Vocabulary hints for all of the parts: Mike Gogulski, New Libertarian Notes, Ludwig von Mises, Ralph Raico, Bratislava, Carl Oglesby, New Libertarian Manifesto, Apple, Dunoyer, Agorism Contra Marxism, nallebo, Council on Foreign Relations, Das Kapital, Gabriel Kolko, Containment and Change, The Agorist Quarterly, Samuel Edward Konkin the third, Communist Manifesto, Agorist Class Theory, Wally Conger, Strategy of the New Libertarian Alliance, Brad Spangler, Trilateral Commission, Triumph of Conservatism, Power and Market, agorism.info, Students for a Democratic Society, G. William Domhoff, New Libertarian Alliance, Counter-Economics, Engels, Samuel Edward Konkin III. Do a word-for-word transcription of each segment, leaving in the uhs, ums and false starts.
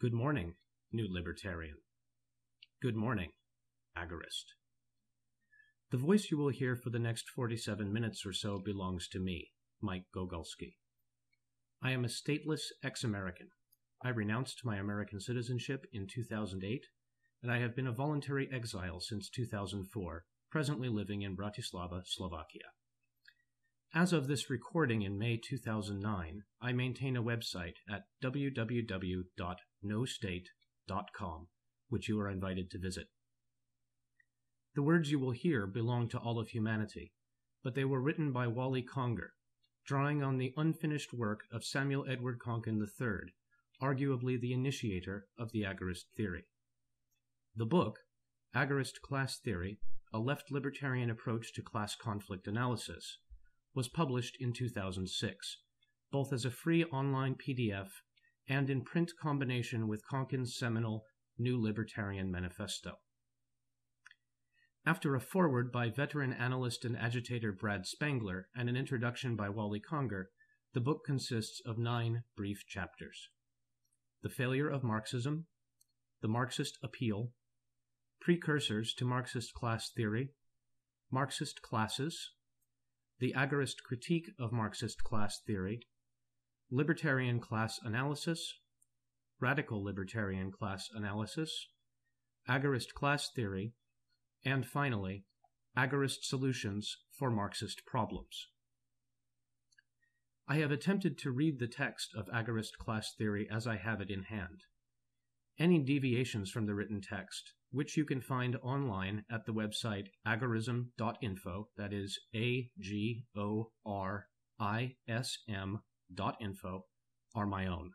Good morning, New Libertarian. Good morning, Agorist. The voice you will hear for the next forty-seven minutes or so belongs to me, Mike Gogulski. I am a stateless ex-American. I renounced my American citizenship in two thousand eight, and I have been a voluntary exile since two thousand four, presently living in Bratislava, Slovakia. As of this recording in May two thousand nine, I maintain a website at w w w dot no state dot com, which you are invited to visit. The words you will hear belong to all of humanity, but they were written by Wally Conger, drawing on the unfinished work of Samuel Edward Konkin the third, arguably the initiator of the Agorist theory. The book, Agorist Class Theory, a Left Libertarian Approach to Class Conflict Analysis, was published in two thousand six, both as a free online P D F and in print combination with Konkin's seminal New Libertarian Manifesto. After a foreword by veteran analyst and agitator Brad Spangler and an introduction by Wally Conger, the book consists of nine brief chapters: The Failure of Marxism, The Marxist Appeal, Precursors to Marxist Class Theory, Marxist Classes, The Agorist Critique of Marxist Class Theory, Libertarian Class Analysis, Radical Libertarian Class Analysis, Agorist Class Theory, and finally, Agorist Solutions for Marxist Problems. I have attempted to read the text of Agorist Class Theory as I have it in hand. Any deviations from the written text, which you can find online at the website agorism dot info, that is A G O R I S M dot info, are my own.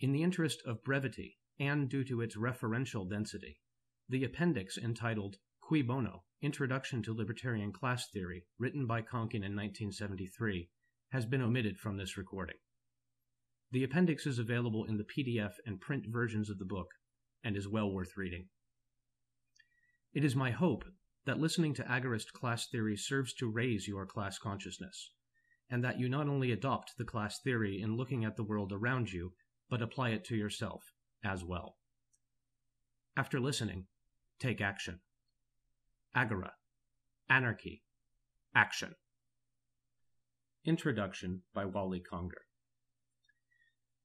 In the interest of brevity, and due to its referential density, the appendix entitled Cui Bono, Introduction to Libertarian Class Theory, written by Konkin in nineteen seventy-three, has been omitted from this recording. The appendix is available in the P D F and print versions of the book, and is well worth reading. It is my hope that listening to Agorist Class Theory serves to raise your class consciousness, and that you not only adopt the class theory in looking at the world around you, but apply it to yourself as well. After listening, take action. Agora, anarchy, action. Introduction by Wally Conger.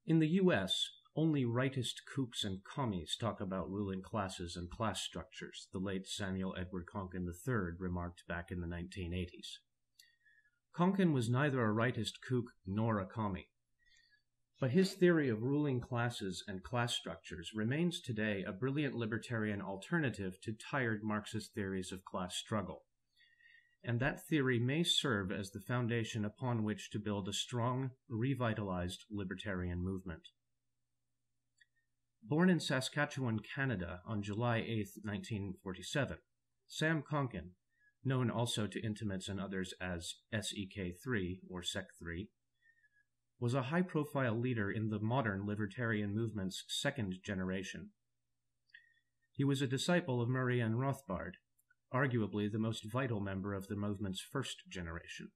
In the U S, only rightist kooks and commies talk about ruling classes and class structures, the late Samuel Edward Konkin the third remarked back in the nineteen eighties. Konkin was neither a rightist kook nor a commie, but his theory of ruling classes and class structures remains today a brilliant libertarian alternative to tired Marxist theories of class struggle, and that theory may serve as the foundation upon which to build a strong, revitalized libertarian movement. Born in Saskatchewan, Canada, on July eighth, nineteen forty-seven, Sam Konkin, known also to intimates and others as S E K three or S E K three, was a high-profile leader in the modern libertarian movement's second generation. He was a disciple of Murray N. Rothbard, arguably the most vital member of the movement's first generation.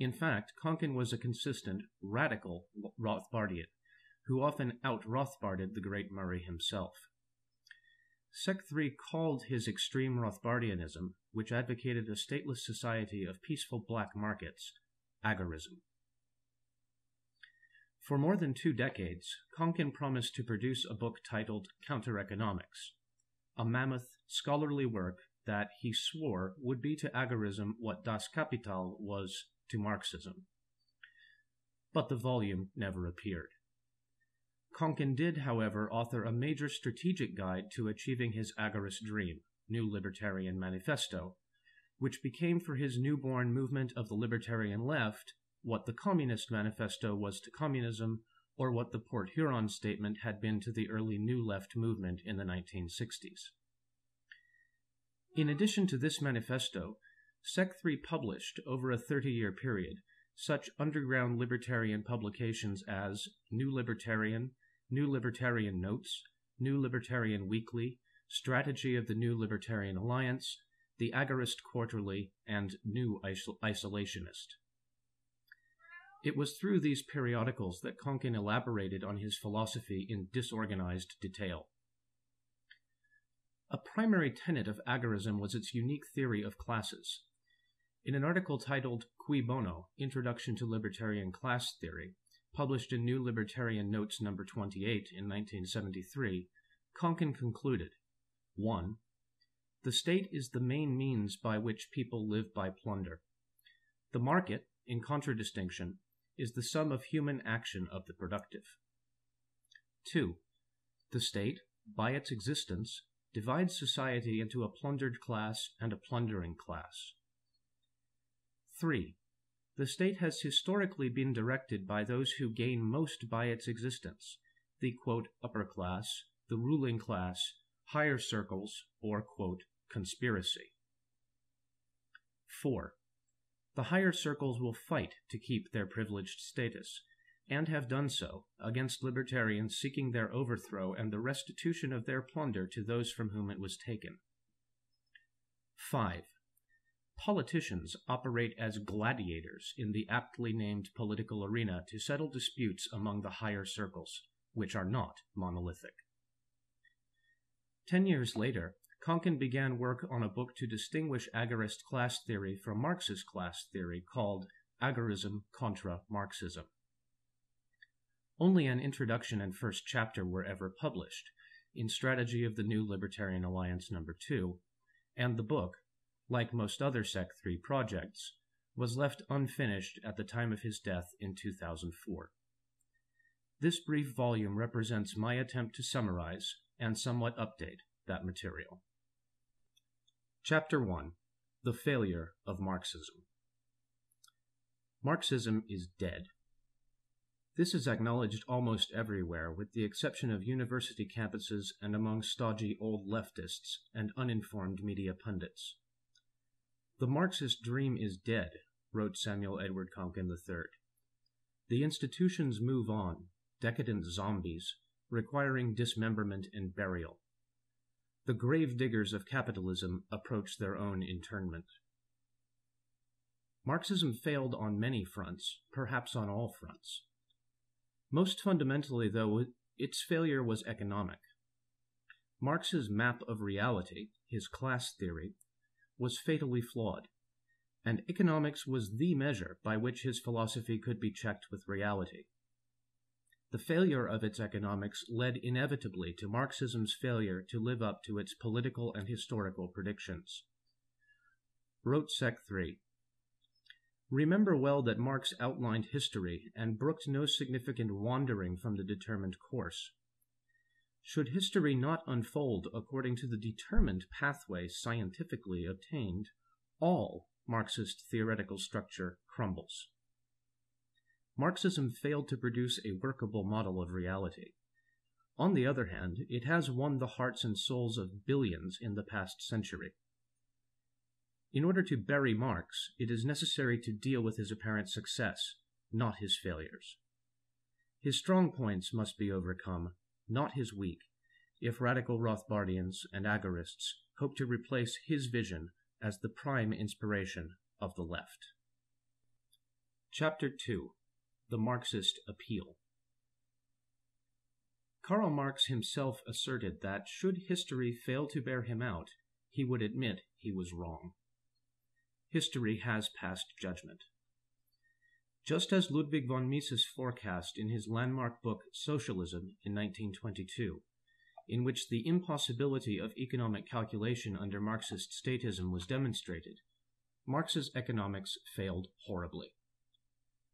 In fact, Konkin was a consistent, radical Rothbardian, who often out-Rothbarded the great Murray himself. S E K three called his extreme Rothbardianism, which advocated a stateless society of peaceful black markets, agorism. For more than two decades, Konkin promised to produce a book titled Counter-Economics, a mammoth, scholarly work that, he swore, would be to agorism what Das Kapital was to Marxism. But the volume never appeared. Konkin did, however, author a major strategic guide to achieving his agorist dream, New Libertarian Manifesto, which became for his newborn movement of the libertarian left what the Communist Manifesto was to communism, or what the Port Huron Statement had been to the early New Left movement in the nineteen sixties. In addition to this manifesto, S E K three published, over a thirty-year period, such underground libertarian publications as New Libertarian, New Libertarian Notes, New Libertarian Weekly, Strategy of the New Libertarian Alliance, The Agorist Quarterly, and New Isolationist. It was through these periodicals that Konkin elaborated on his philosophy in disorganized detail. A primary tenet of agorism was its unique theory of classes. In an article titled Cui Bono, Introduction to Libertarian Class Theory, published in New Libertarian Notes number twenty-eight in nineteen seventy-three, Konkin concluded, one. The state is the main means by which people live by plunder. The market, in contradistinction, is the sum of human action of the productive. two. The state, by its existence, divides society into a plundered class and a plundering class. three. The state has historically been directed by those who gain most by its existence, the, quote, upper class, the ruling class, higher circles, or, quote, conspiracy. four. The higher circles will fight to keep their privileged status, and have done so against libertarians seeking their overthrow and the restitution of their plunder to those from whom it was taken. five. Politicians operate as gladiators in the aptly named political arena to settle disputes among the higher circles, which are not monolithic. Ten years later, Konkin began work on a book to distinguish agorist class theory from Marxist class theory called Agorism Contra Marxism. Only an introduction and first chapter were ever published, in Strategy of the New Libertarian Alliance number two, and the book, like most other sec three projects, was left unfinished at the time of his death in two thousand four. This brief volume represents my attempt to summarize and somewhat update that material. Chapter one. The Failure of Marxism. Marxism is dead. This is acknowledged almost everywhere, with the exception of university campuses and among stodgy old leftists and uninformed media pundits. The Marxist dream is dead, wrote Samuel Edward Konkin the third. The institutions move on, decadent zombies, requiring dismemberment and burial. The grave diggers of capitalism approach their own internment. Marxism failed on many fronts, perhaps on all fronts. Most fundamentally, though, its failure was economic. Marx's map of reality, his class theory, was fatally flawed, and economics was the measure by which his philosophy could be checked with reality. The failure of its economics led inevitably to Marxism's failure to live up to its political and historical predictions. Wrote sec three, remember well that Marx outlined history and brooked no significant wandering from the determined course. Should history not unfold according to the determined pathway scientifically obtained, all Marxist theoretical structure crumbles. Marxism failed to produce a workable model of reality. On the other hand, it has won the hearts and souls of billions in the past century. In order to bury Marx, it is necessary to deal with his apparent success, not his failures. His strong points must be overcome, not his weak, if radical Rothbardians and agorists hope to replace his vision as the prime inspiration of the left. Chapter two. The Marxist Appeal. Karl Marx himself asserted that, should history fail to bear him out, he would admit he was wrong. History has passed judgment. Just as Ludwig von Mises forecast in his landmark book Socialism in nineteen twenty-two, in which the impossibility of economic calculation under Marxist statism was demonstrated, Marx's economics failed horribly.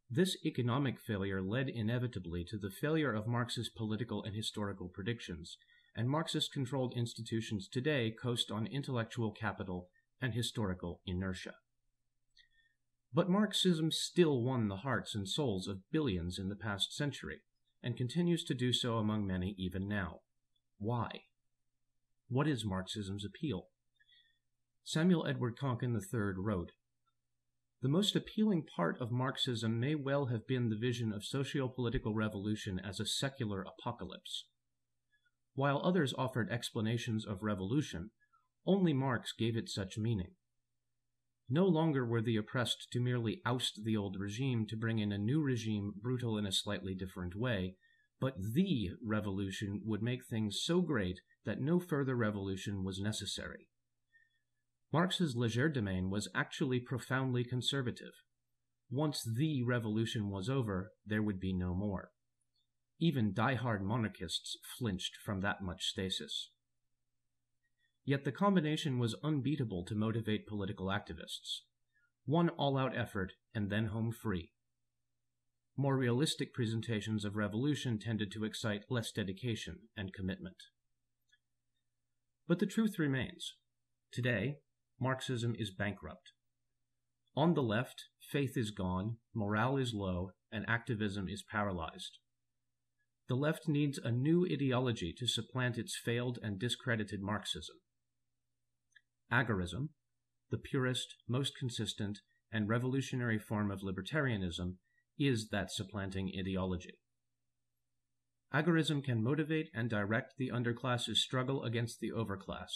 This economic failure led inevitably to the failure of Marx's political and historical predictions, and Marxist-controlled institutions today coast on intellectual capital and historical inertia. But Marxism still won the hearts and souls of billions in the past century, and continues to do so among many even now. Why? What is Marxism's appeal? Samuel Edward Konkin the third wrote, the most appealing part of Marxism may well have been the vision of socio-political revolution as a secular apocalypse. While others offered explanations of revolution, only Marx gave it such meaning. No longer were the oppressed to merely oust the old regime to bring in a new regime brutal in a slightly different way, but the revolution would make things so great that no further revolution was necessary. Marx's legerdemain was actually profoundly conservative. Once the revolution was over, there would be no more. Even die-hard monarchists flinched from that much stasis. Yet the combination was unbeatable to motivate political activists. One all-out effort, and then home free. More realistic presentations of revolution tended to excite less dedication and commitment. But the truth remains. Today, Marxism is bankrupt. On the left, faith is gone, morale is low, and activism is paralyzed. The left needs a new ideology to supplant its failed and discredited Marxism. Agorism, the purest, most consistent, and revolutionary form of libertarianism, is that supplanting ideology. Agorism can motivate and direct the underclass's struggle against the overclass,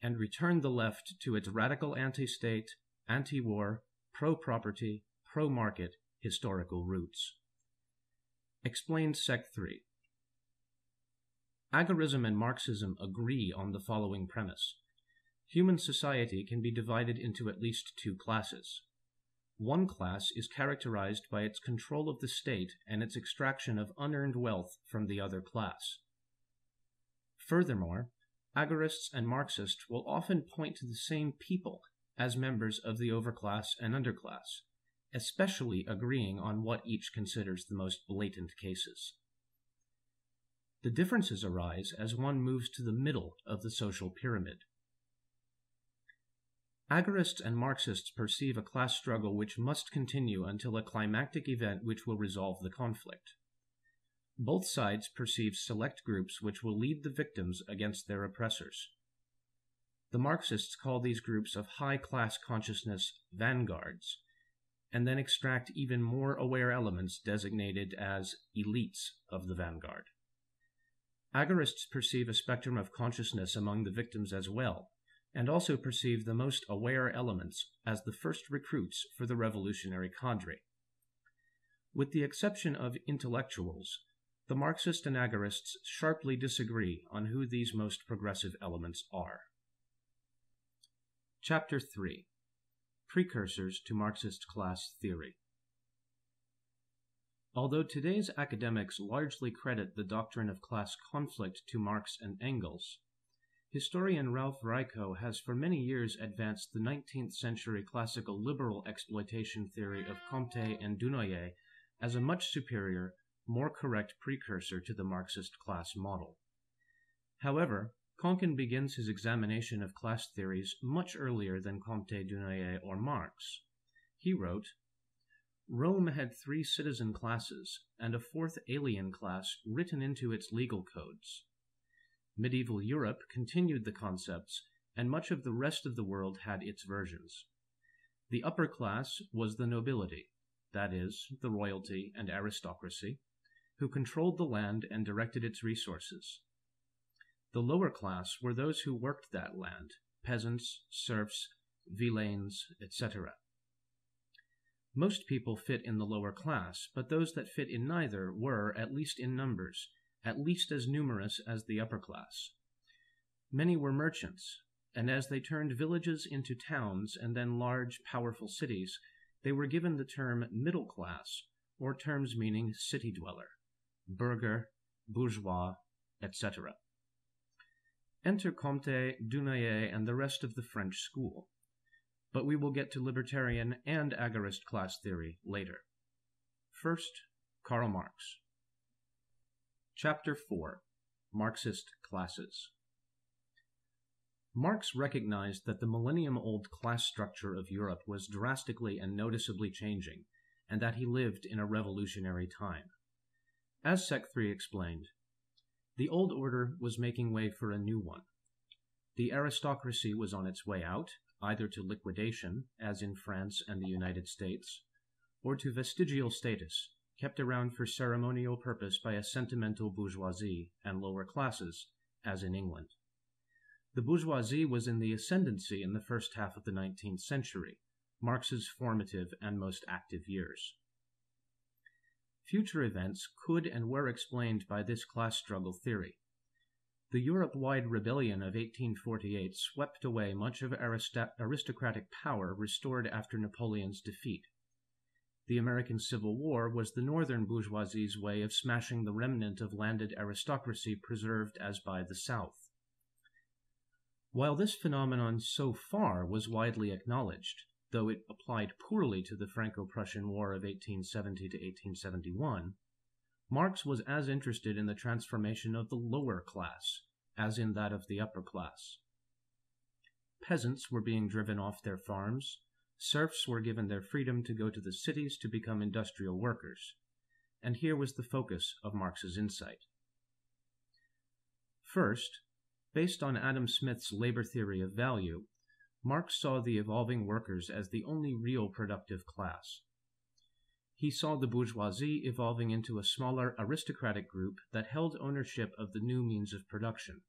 and return the left to its radical anti-state, anti-war, pro-property, pro-market historical roots. Explains Sec three. Agorism and Marxism agree on the following premise. Human society can be divided into at least two classes. One class is characterized by its control of the state and its extraction of unearned wealth from the other class. Furthermore, agorists and Marxists will often point to the same people as members of the overclass and underclass, especially agreeing on what each considers the most blatant cases. The differences arise as one moves to the middle of the social pyramid. Agorists and Marxists perceive a class struggle which must continue until a climactic event which will resolve the conflict. Both sides perceive select groups which will lead the victims against their oppressors. The Marxists call these groups of high-class consciousness vanguards, and then extract even more aware elements designated as elites of the vanguard. Agorists perceive a spectrum of consciousness among the victims as well, and also perceive the most aware elements as the first recruits for the revolutionary cadre. With the exception of intellectuals, the Marxists and agorists sharply disagree on who these most progressive elements are. Chapter three. Precursors to Marxist Class Theory. Although today's academics largely credit the doctrine of class conflict to Marx and Engels, historian Ralph Raico has for many years advanced the nineteenth century classical liberal exploitation theory of Comte and Dunoyer as a much superior, more correct precursor to the Marxist class model. However, Konkin begins his examination of class theories much earlier than Comte, Dunoyer, or Marx. He wrote, "Rome had three citizen classes and a fourth alien class written into its legal codes. Medieval Europe continued the concepts, and much of the rest of the world had its versions. The upper class was the nobility, that is, the royalty and aristocracy, who controlled the land and directed its resources. The lower class were those who worked that land, peasants, serfs, villeins, et cetera. Most people fit in the lower class, but those that fit in neither were, at least in numbers, at least as numerous as the upper class. Many were merchants, and as they turned villages into towns and then large, powerful cities, they were given the term middle class, or terms meaning city dweller, burgher, bourgeois, et cetera. Enter Comte, Dunoyer, and the rest of the French school. But we will get to libertarian and agorist class theory later. First, Karl Marx. Chapter four. Marxist Classes. Marx recognized that the millennium-old class structure of Europe was drastically and noticeably changing, and that he lived in a revolutionary time. As Sec three explained, the old order was making way for a new one. The aristocracy was on its way out, either to liquidation, as in France and the United States, or to vestigial status, kept around for ceremonial purpose by a sentimental bourgeoisie and lower classes, as in England. The bourgeoisie was in the ascendancy in the first half of the nineteenth century, Marx's formative and most active years. Future events could and were explained by this class struggle theory. The Europe-wide rebellion of eighteen forty-eight swept away much of aristocratic power restored after Napoleon's defeat. The American Civil War was the northern bourgeoisie's way of smashing the remnant of landed aristocracy preserved as by the South. While this phenomenon so far was widely acknowledged, though it applied poorly to the Franco-Prussian War of eighteen seventy to eighteen seventy-one, Marx was as interested in the transformation of the lower class as in that of the upper class. Peasants were being driven off their farms, serfs were given their freedom to go to the cities to become industrial workers, and here was the focus of Marx's insight. First, based on Adam Smith's labor theory of value, Marx saw the evolving workers as the only real productive class. He saw the bourgeoisie evolving into a smaller aristocratic group that held ownership of the new means of production: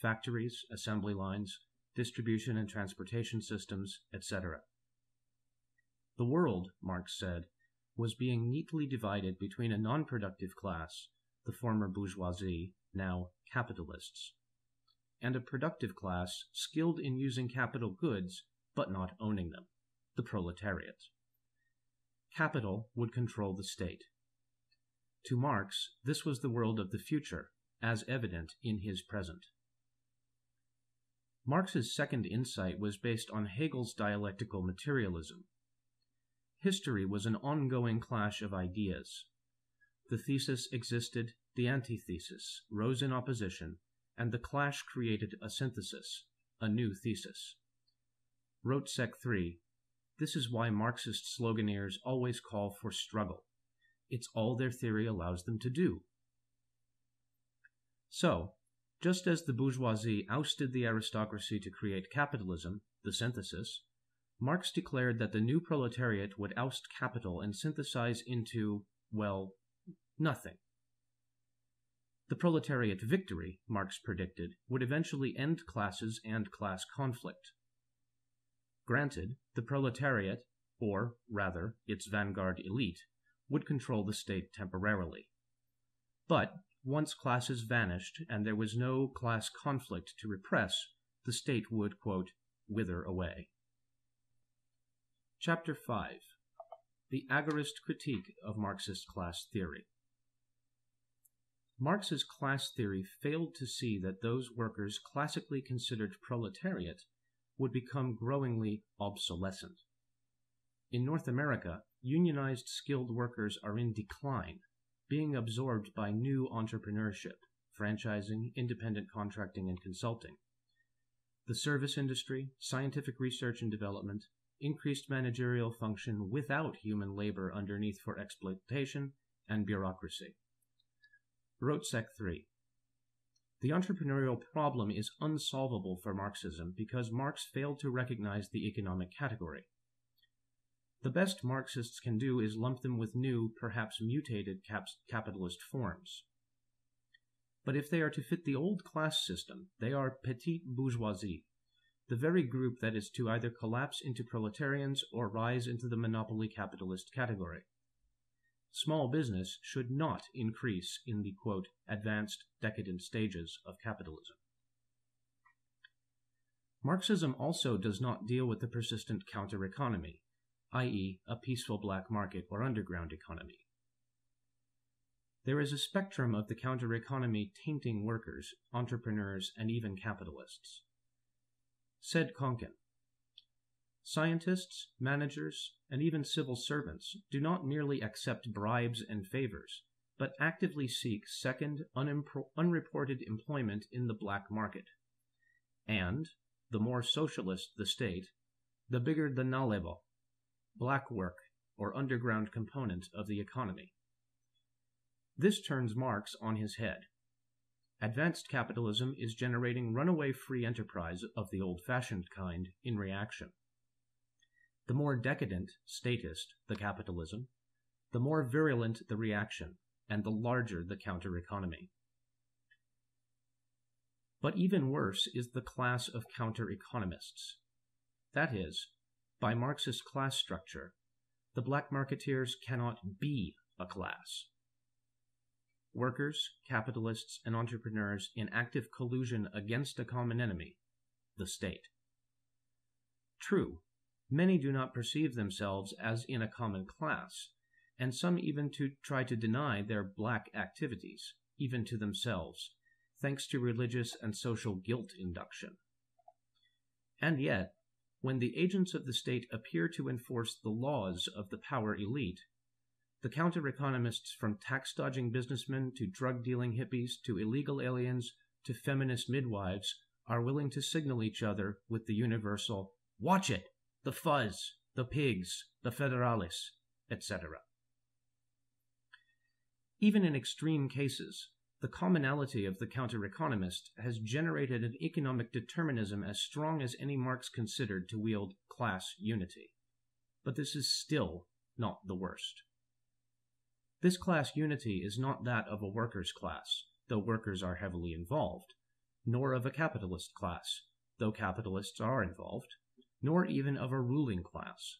factories, assembly lines, distribution and transportation systems, et cetera. The world, Marx said, was being neatly divided between a non-productive class, the former bourgeoisie, now capitalists, and a productive class skilled in using capital goods but not owning them, the proletariat. Capital would control the state. To Marx, this was the world of the future, as evident in his present. Marx's second insight was based on Hegel's dialectical materialism. History was an ongoing clash of ideas. The thesis existed, the antithesis rose in opposition, and the clash created a synthesis, a new thesis. Wrote Sec three, "This is why Marxist sloganeers always call for struggle. It's all their theory allows them to do." So, just as the bourgeoisie ousted the aristocracy to create capitalism, the synthesis, Marx declared that the new proletariat would oust capital and synthesize into, well, nothing. The proletariat victory, Marx predicted, would eventually end classes and class conflict. Granted, the proletariat, or rather, its vanguard elite, would control the state temporarily. But once classes vanished and there was no class conflict to repress, the state would, quote, wither away. Chapter five. The Agorist Critique of Marxist Class Theory. Marx's class theory failed to see that those workers classically considered proletariat would become growingly obsolescent. In North America, unionized skilled workers are in decline, being absorbed by new entrepreneurship, franchising, independent contracting, and consulting. The service industry, scientific research and development, increased managerial function without human labor underneath for exploitation, and bureaucracy. Wrote Sec three. The entrepreneurial problem is unsolvable for Marxism because Marx failed to recognize the economic category. The best Marxists can do is lump them with new, perhaps mutated cap capitalist forms. But if they are to fit the old class system, they are petite bourgeoisie, the very group that is to either collapse into proletarians or rise into the monopoly capitalist category. Small business should not increase in the, quote, advanced decadent stages of capitalism. Marxism also does not deal with the persistent counter-economy, that is, a peaceful black market or underground economy. There is a spectrum of the counter-economy tainting workers, entrepreneurs, and even capitalists. Said Konkin, "Scientists, managers, and even civil servants do not merely accept bribes and favors, but actively seek second, unreported employment in the black market. And, the more socialist the state, the bigger the nallebo, black work, or underground component of the economy." This turns Marx on his head. Advanced capitalism is generating runaway free enterprise of the old-fashioned kind in reaction. The more decadent, statist, the capitalism, the more virulent the reaction, and the larger the counter-economy. But even worse is the class of counter-economists. That is, by Marxist class structure, the black marketeers cannot be a class. Workers, capitalists, and entrepreneurs in active collusion against a common enemy, the state. True, many do not perceive themselves as in a common class, and some even to try to deny their black activities, even to themselves, thanks to religious and social guilt induction. And yet, when the agents of the state appear to enforce the laws of the power elite, the counter-economists from tax-dodging businessmen to drug-dealing hippies to illegal aliens to feminist midwives are willing to signal each other with the universal, "Watch it! The fuzz! The pigs! The federales!" et cetera. Even in extreme cases, the commonality of the counter-economist has generated an economic determinism as strong as any Marx considered to wield class unity. But this is still not the worst. This class unity is not that of a workers' class, though workers are heavily involved, nor of a capitalist class, though capitalists are involved, nor even of a ruling class.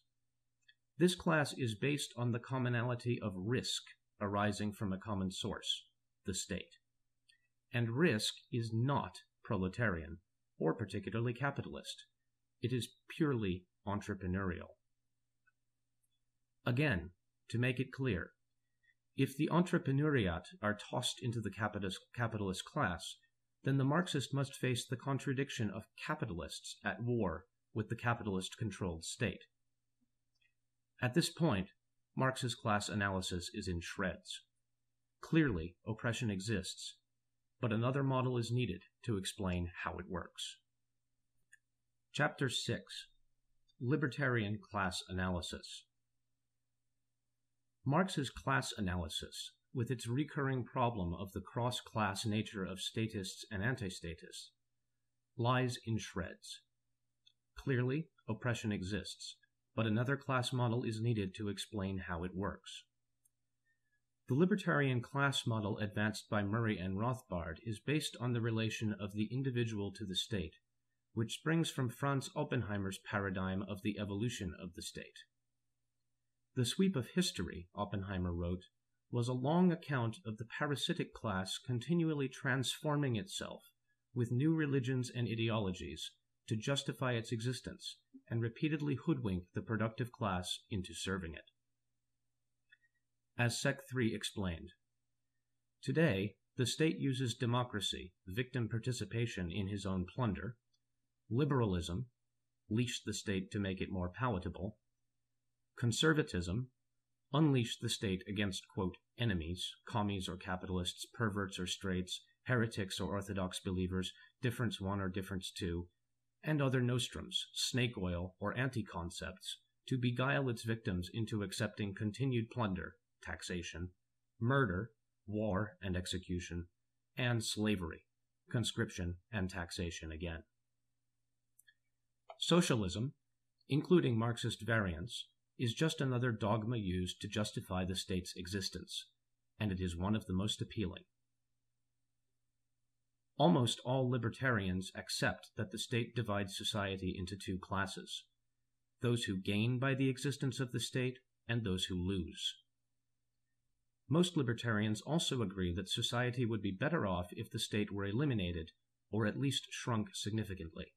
This class is based on the commonality of risk arising from a common source, the state. And risk is not proletarian, or particularly capitalist. It is purely entrepreneurial. Again, to make it clear, if the entrepreneuriat are tossed into the capitalist, capitalist class, then the Marxist must face the contradiction of capitalists at war with the capitalist-controlled state. At this point, Marx's class analysis is in shreds. Clearly, oppression exists, but another model is needed to explain how it works. Chapter six. Libertarian Class Analysis. Marx's class analysis, with its recurring problem of the cross-class nature of statists and anti-statists, lies in shreds. Clearly, oppression exists, but another class model is needed to explain how it works. The libertarian class model advanced by Murray N. Rothbard is based on the relation of the individual to the state, which springs from Franz Oppenheimer's paradigm of the evolution of the state. The sweep of history, Oppenheimer wrote, was a long account of the parasitic class continually transforming itself with new religions and ideologies to justify its existence and repeatedly hoodwink the productive class into serving it. As Sec three explained, today, the state uses democracy, victim participation in his own plunder, liberalism, leash the state to make it more palatable, conservatism, unleash the state against, quote, enemies, commies or capitalists, perverts or straits, heretics or orthodox believers, difference one or difference two, and other nostrums, snake oil or anti-concepts, to beguile its victims into accepting continued plunder, taxation, murder, war and execution, and slavery, conscription and taxation again. Socialism, including Marxist variants, is just another dogma used to justify the state's existence, and it is one of the most appealing. Almost all libertarians accept that the state divides society into two classes, those who gain by the existence of the state and those who lose. Most libertarians also agree that society would be better off if the state were eliminated, or at least shrunk significantly.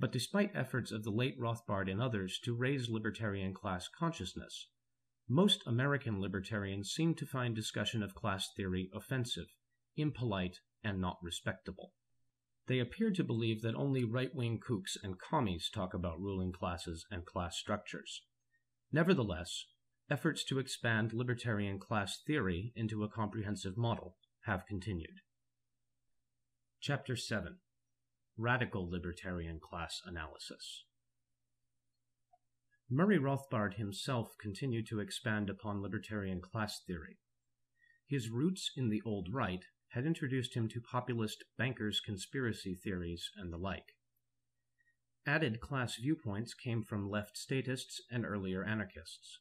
But despite efforts of the late Rothbard and others to raise libertarian class consciousness, most American libertarians seem to find discussion of class theory offensive, impolite, and not respectable. They appear to believe that only right-wing kooks and commies talk about ruling classes and class structures. Nevertheless, efforts to expand libertarian class theory into a comprehensive model have continued. Chapter seven. Radical Libertarian Class Analysis. Murray Rothbard himself continued to expand upon libertarian class theory. His roots in the old right had introduced him to populist bankers' conspiracy theories and the like. Added class viewpoints came from left statists and earlier anarchists.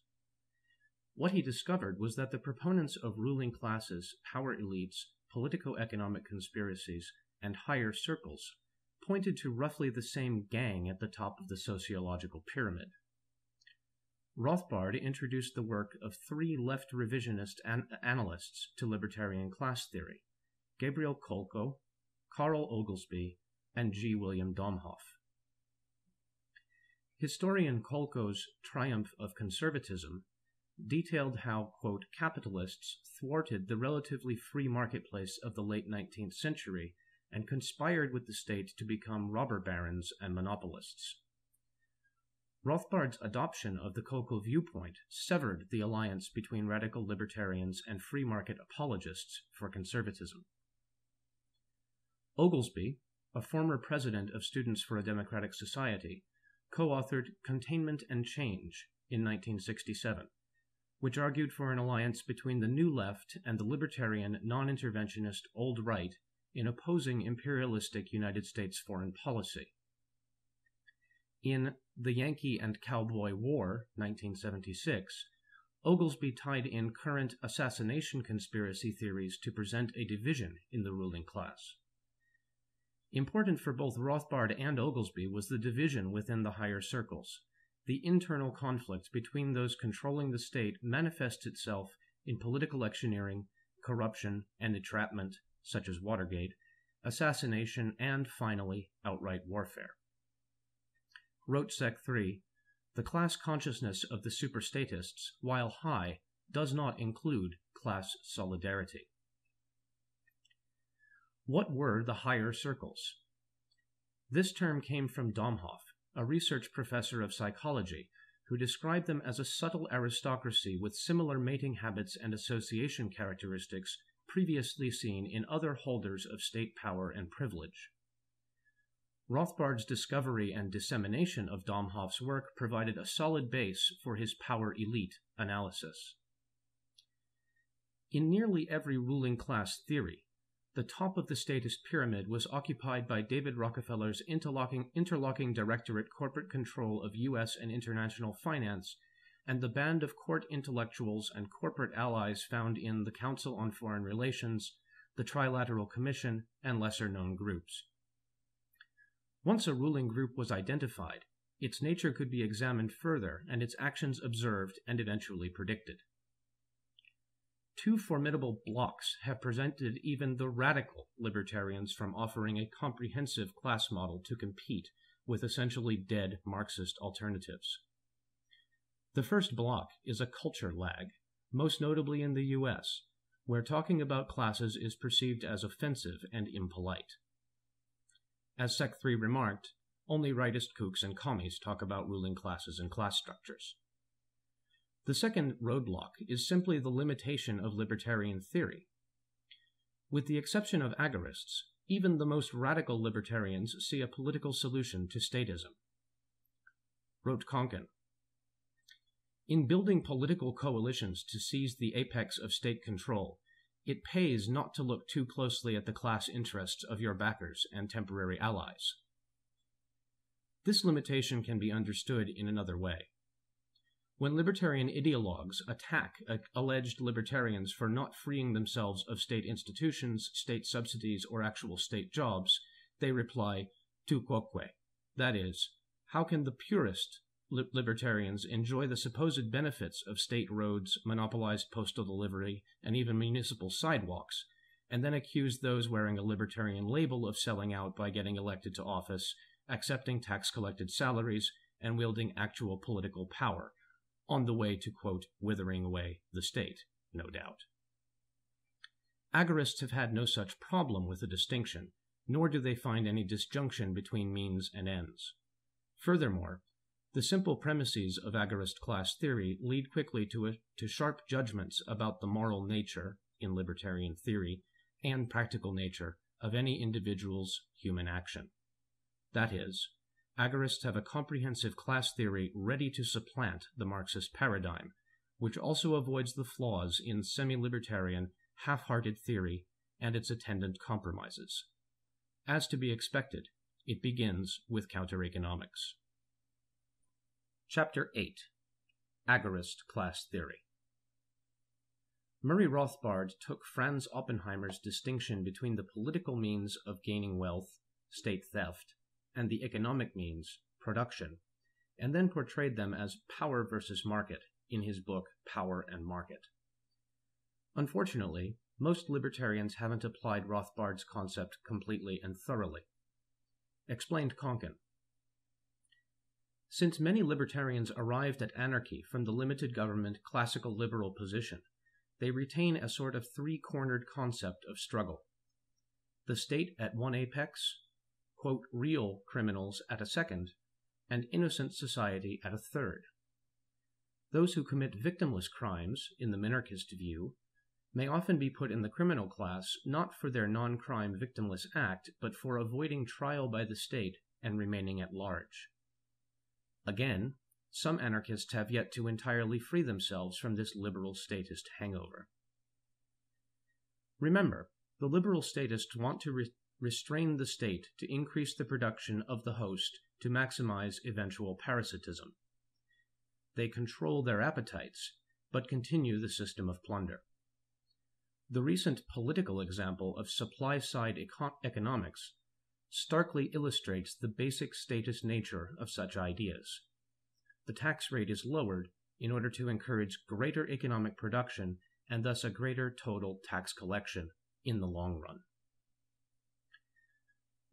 What he discovered was that the proponents of ruling classes, power elites, politico-economic conspiracies, and higher circles pointed to roughly the same gang at the top of the sociological pyramid. Rothbard introduced the work of three left revisionist an analysts to libertarian class theory, Gabriel Kolko, Carl Oglesby, and G. William Domhoff. Historian Kolko's Triumph of Conservatism detailed how, quote, capitalists thwarted the relatively free marketplace of the late nineteenth century and conspired with the state to become robber barons and monopolists. Rothbard's adoption of the Kolko viewpoint severed the alliance between radical libertarians and free market apologists for conservatism. Oglesby, a former president of Students for a Democratic Society, co-authored Containment and Change in nineteen sixty-seven, which argued for an alliance between the New Left and the libertarian, non-interventionist Old Right in opposing imperialistic United States foreign policy. In The Yankee and Cowboy War, nineteen seventy-six, Oglesby tied in current assassination conspiracy theories to present a division in the ruling class. Important for both Rothbard and Oglesby was the division within the higher circles. The internal conflict between those controlling the state manifests itself in political electioneering, corruption, and entrapment, such as Watergate, assassination, and, finally, outright warfare. Wrote Sec three, the class consciousness of the superstatists, while high, does not include class solidarity. What were the higher circles? This term came from Domhoff, a research professor of psychology, who described them as a subtle aristocracy with similar mating habits and association characteristics previously seen in other holders of state power and privilege. Rothbard's discovery and dissemination of Domhoff's work provided a solid base for his power elite analysis. In nearly every ruling class theory, the top of the statist pyramid was occupied by David Rockefeller's interlocking, interlocking directorate corporate control of U S and international finance and the band of court intellectuals and corporate allies found in the Council on Foreign Relations, the Trilateral Commission, and lesser-known groups. Once a ruling group was identified, its nature could be examined further and its actions observed and eventually predicted. Two formidable blocs have prevented even the radical libertarians from offering a comprehensive class model to compete with essentially dead Marxist alternatives. The first bloc is a culture lag, most notably in the U S, where talking about classes is perceived as offensive and impolite. As Sec three remarked, only rightist kooks and commies talk about ruling classes and class structures. The second roadblock is simply the limitation of libertarian theory. With the exception of agorists, even the most radical libertarians see a political solution to statism. Wrote Konkin, in building political coalitions to seize the apex of state control, it pays not to look too closely at the class interests of your backers and temporary allies. This limitation can be understood in another way. When libertarian ideologues attack alleged libertarians for not freeing themselves of state institutions, state subsidies, or actual state jobs, they reply, tu quoque, that is, how can the purest libertarians enjoy the supposed benefits of state roads, monopolized postal delivery, and even municipal sidewalks, and then accuse those wearing a libertarian label of selling out by getting elected to office, accepting tax-collected salaries, and wielding actual political power, on the way to, quote, withering away the state, no doubt. Agorists have had no such problem with the distinction, nor do they find any disjunction between means and ends. Furthermore, the simple premises of agorist class theory lead quickly to, a, to sharp judgments about the moral nature, in libertarian theory, and practical nature of any individual's human action. That is, agorists have a comprehensive class theory ready to supplant the Marxist paradigm, which also avoids the flaws in semi-libertarian, half-hearted theory and its attendant compromises. As to be expected, it begins with counter-economics. Chapter eight. Agorist Class Theory. Murray Rothbard took Franz Oppenheimer's distinction between the political means of gaining wealth, state theft, and the economic means, production, and then portrayed them as power versus market in his book Power and Market. Unfortunately, most libertarians haven't applied Rothbard's concept completely and thoroughly. Explained Konkin. Since many libertarians arrived at anarchy from the limited government classical liberal position, they retain a sort of three-cornered concept of struggle. The state at one apex, quote, real criminals at a second, and innocent society at a third. Those who commit victimless crimes, in the minarchist view, may often be put in the criminal class not for their non-crime victimless act, but for avoiding trial by the state and remaining at large. Again, some anarchists have yet to entirely free themselves from this liberal statist hangover. Remember, the liberal statists want to re restrain the state to increase the production of the host to maximize eventual parasitism. They control their appetites, but continue the system of plunder. The recent political example of supply-side eco economics starkly illustrates the basic statist nature of such ideas. The tax rate is lowered in order to encourage greater economic production and thus a greater total tax collection in the long run.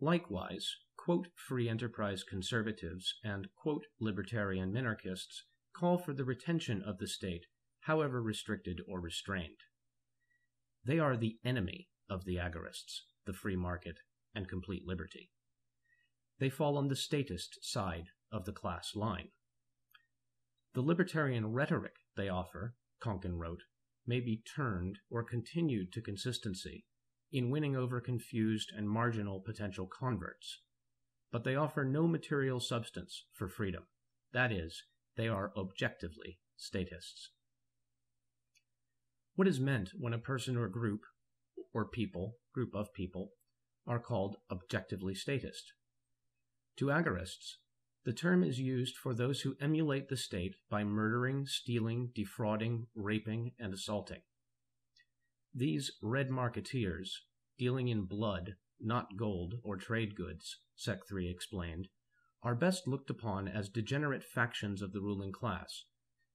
Likewise, quote, free enterprise conservatives and quote, libertarian minarchists call for the retention of the state, however restricted or restrained. They are the enemy of the agorists, the free market, and complete liberty. They fall on the statist side of the class line. The libertarian rhetoric they offer, Konkin wrote, may be turned or continued to consistency in winning over confused and marginal potential converts, but they offer no material substance for freedom. That is, they are objectively statists. What is meant when a person or group, or people, group of people, are called objectively statist? To agorists, the term is used for those who emulate the state by murdering, stealing, defrauding, raping, and assaulting. These red marketeers, dealing in blood, not gold or trade goods, Sec three explained, are best looked upon as degenerate factions of the ruling class,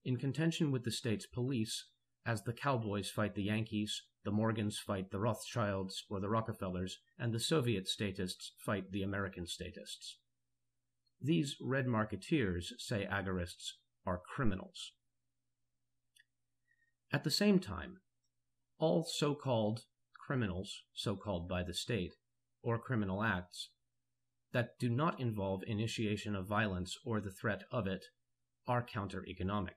in contention with the state's police, as the Cowboys fight the Yankees, the Morgans fight the Rothschilds or the Rockefellers, and the Soviet statists fight the American statists. These red marketeers, say agorists, are criminals. At the same time, all so-called criminals, so-called by the state, or criminal acts, that do not involve initiation of violence or the threat of it, are counter-economic,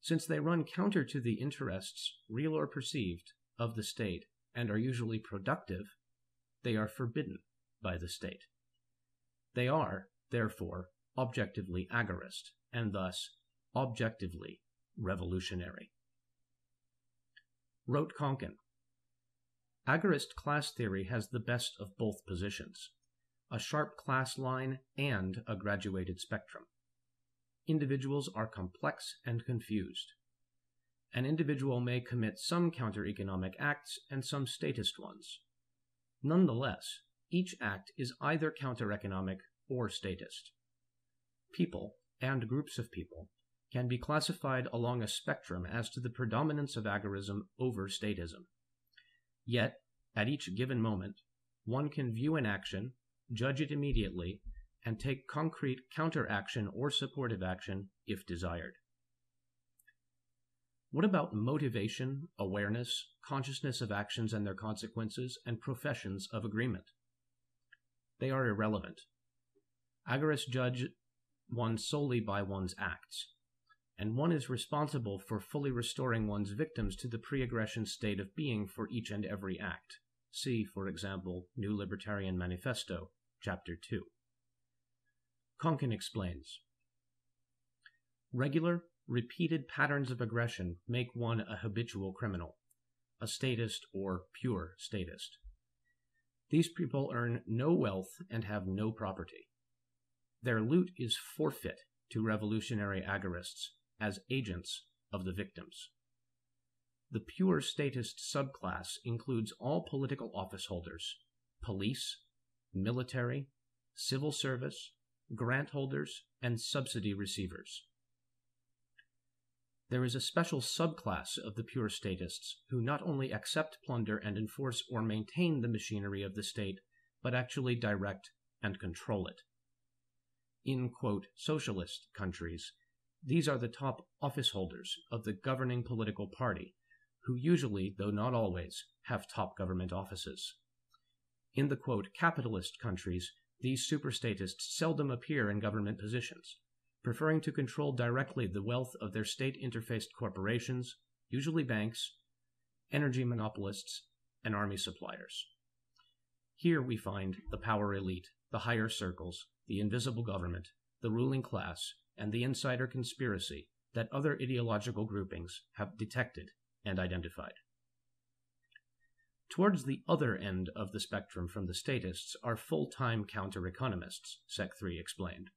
since they run counter to the interests, real or perceived, of the state and are usually productive. They are forbidden by the state. They are, therefore, objectively agorist, and thus objectively revolutionary. Wrote Konkin, Agorist class theory has the best of both positions, a sharp class line and a graduated spectrum. Individuals are complex and confused. An individual may commit some counter-economic acts and some statist ones. Nonetheless, each act is either counter-economic or statist. People, and groups of people, can be classified along a spectrum as to the predominance of agorism over statism. Yet, at each given moment, one can view an action, judge it immediately, and take concrete counteraction or supportive action if desired. What about motivation, awareness, consciousness of actions and their consequences, and professions of agreement? They are irrelevant. Agorists judge one solely by one's acts, and one is responsible for fully restoring one's victims to the pre-aggression state of being for each and every act. See, for example, New Libertarian Manifesto, Chapter two. Konkin explains, regular, repeated patterns of aggression make one a habitual criminal, a statist or pure statist. These people earn no wealth and have no property. Their loot is forfeit to revolutionary agorists as agents of the victims. The pure statist subclass includes all political office holders, police, military, civil service, grant holders, and subsidy receivers. There is a special subclass of the pure statists who not only accept plunder and enforce or maintain the machinery of the state, but actually direct and control it. In, quote, socialist countries, these are the top office holders of the governing political party, who usually, though not always, have top government offices. In the, quote, capitalist countries, these superstatists seldom appear in government positions, preferring to control directly the wealth of their state-interfaced corporations, usually banks, energy monopolists, and army suppliers. Here we find the power elite, the higher circles, the invisible government, the ruling class, and the insider conspiracy that other ideological groupings have detected and identified. Towards the other end of the spectrum from the statists are full-time counter-economists, Sec three explained.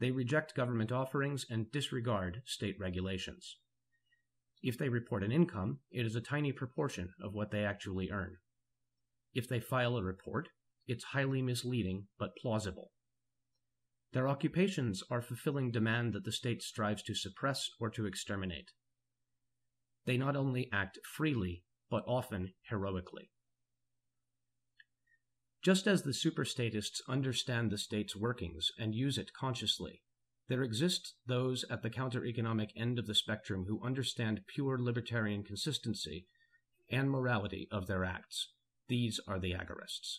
They reject government offerings and disregard state regulations. If they report an income, it is a tiny proportion of what they actually earn. If they file a report, it's highly misleading but plausible. Their occupations are fulfilling demand that the state strives to suppress or to exterminate. They not only act freely, but often heroically. Just as the superstatists understand the state's workings and use it consciously, there exist those at the counter-economic end of the spectrum who understand pure libertarian consistency and morality of their acts. These are the agorists.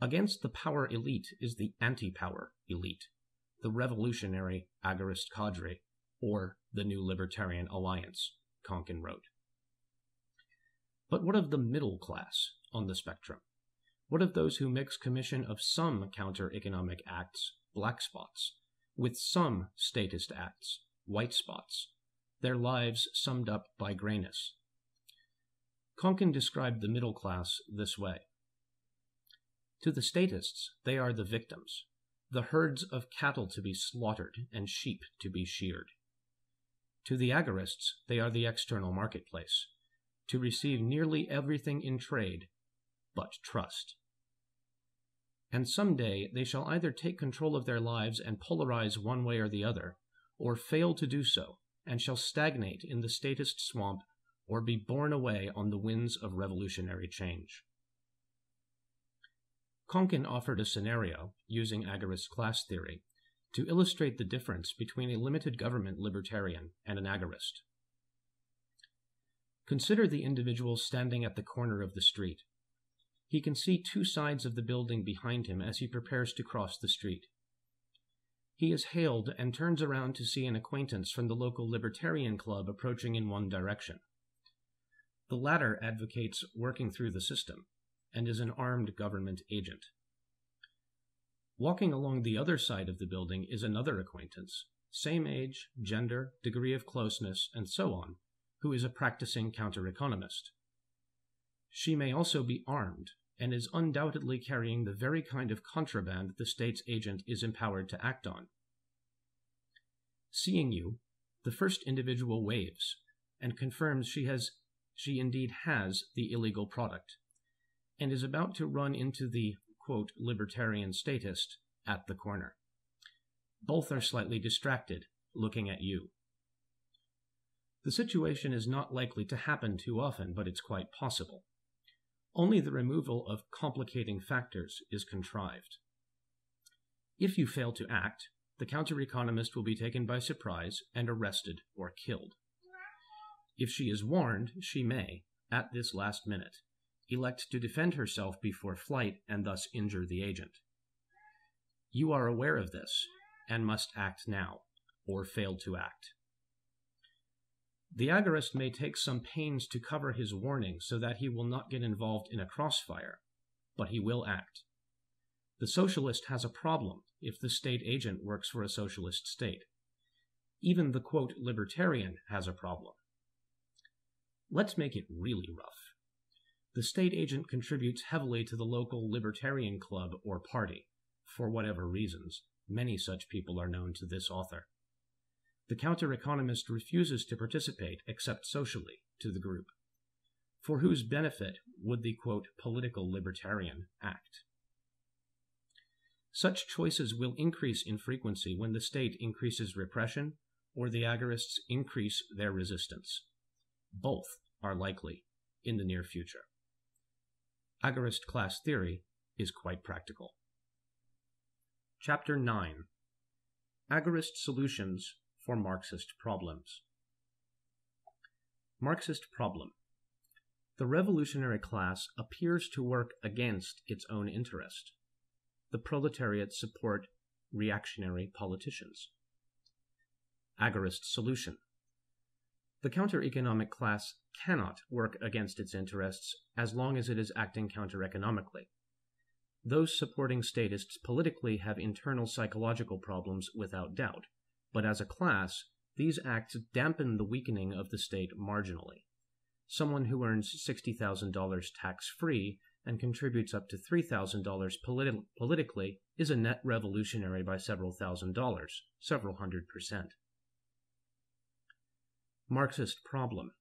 Against the power elite is the anti-power elite, the revolutionary agorist cadre, or the New Libertarian Alliance, Konkin wrote. But what of the middle class on the spectrum? What of those who mix commission of some counter-economic acts, black spots, with some statist acts, white spots, their lives summed up by grayness? Konkin described the middle class this way. To the statists, they are the victims, the herds of cattle to be slaughtered and sheep to be sheared. To the agorists, they are the external marketplace, to receive nearly everything in trade, but trust. And someday they shall either take control of their lives and polarize one way or the other, or fail to do so, and shall stagnate in the statist swamp, or be borne away on the winds of revolutionary change. Konkin offered a scenario, using agorist class theory, to illustrate the difference between a limited government libertarian and an agorist. Consider the individual standing at the corner of the street. He can see two sides of the building behind him as he prepares to cross the street. He is hailed and turns around to see an acquaintance from the local libertarian club approaching in one direction. The latter advocates working through the system and is an armed government agent. Walking along the other side of the building is another acquaintance, same age, gender, degree of closeness, and so on, who is a practicing counter-economist. She may also be armed, and is undoubtedly carrying the very kind of contraband the state's agent is empowered to act on. Seeing you, the first individual waves, and confirms she has, she indeed has the illegal product, and is about to run into the, quote, libertarian statist at the corner. Both are slightly distracted, looking at you. The situation is not likely to happen too often, but it's quite possible. Only the removal of complicating factors is contrived. If you fail to act, the counter-economist will be taken by surprise and arrested or killed. If she is warned, she may, at this last minute, elect to defend herself before flight and thus injure the agent. You are aware of this, and must act now, or fail to act. The agorist may take some pains to cover his warning so that he will not get involved in a crossfire, but he will act. The socialist has a problem if the state agent works for a socialist state. Even the, quote, libertarian has a problem. Let's make it really rough. The state agent contributes heavily to the local libertarian club or party, for whatever reasons. Many such people are known to this author. The counter-economist refuses to participate, except socially, to the group. For whose benefit would the, quote, political libertarian act? Such choices will increase in frequency when the state increases repression or the agorists increase their resistance. Both are likely in the near future. Agorist class theory is quite practical. Chapter nine. Agorist Solutions for Marxist Problems. Marxist Problem. The revolutionary class appears to work against its own interest. The proletariat support reactionary politicians. Agorist solution. The counter-economic class cannot work against its interests as long as it is acting counter-economically. Those supporting statists politically have internal psychological problems without doubt, but as a class, these acts dampen the weakening of the state marginally. Someone who earns sixty thousand dollars tax-free and contributes up to three thousand dollars politi- politically is a net revolutionary by several thousand dollars, several hundred percent. Marxist problem.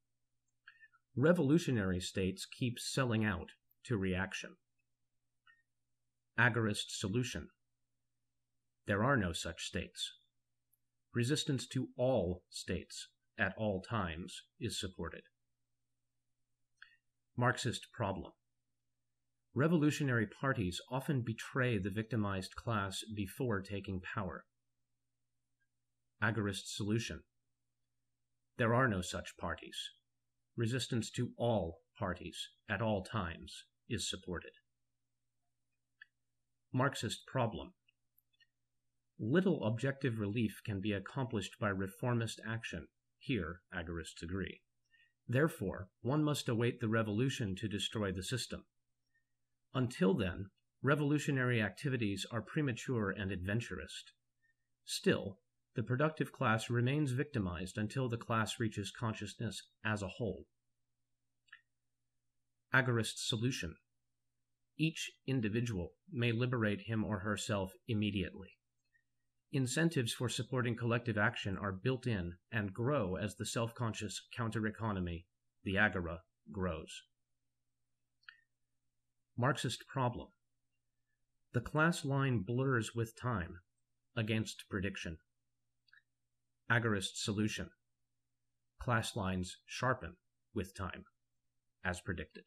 Revolutionary states keep selling out to reaction. Agorist solution. There are no such states. Resistance to all states at all times is supported. Marxist problem. Revolutionary parties often betray the victimized class before taking power. Agorist solution. There are no such parties. Resistance to all parties at all times is supported. Marxist problem. Little objective relief can be accomplished by reformist action. Here, agorists agree. Therefore, one must await the revolution to destroy the system. Until then, revolutionary activities are premature and adventurous. Still, the productive class remains victimized until the class reaches consciousness as a whole. Agorist solution. Each individual may liberate him or herself immediately. Incentives for supporting collective action are built in and grow as the self-conscious counter-economy, the agora, grows. Marxist problem. The class line blurs with time, against prediction. Agorist solution. Class lines sharpen with time, as predicted.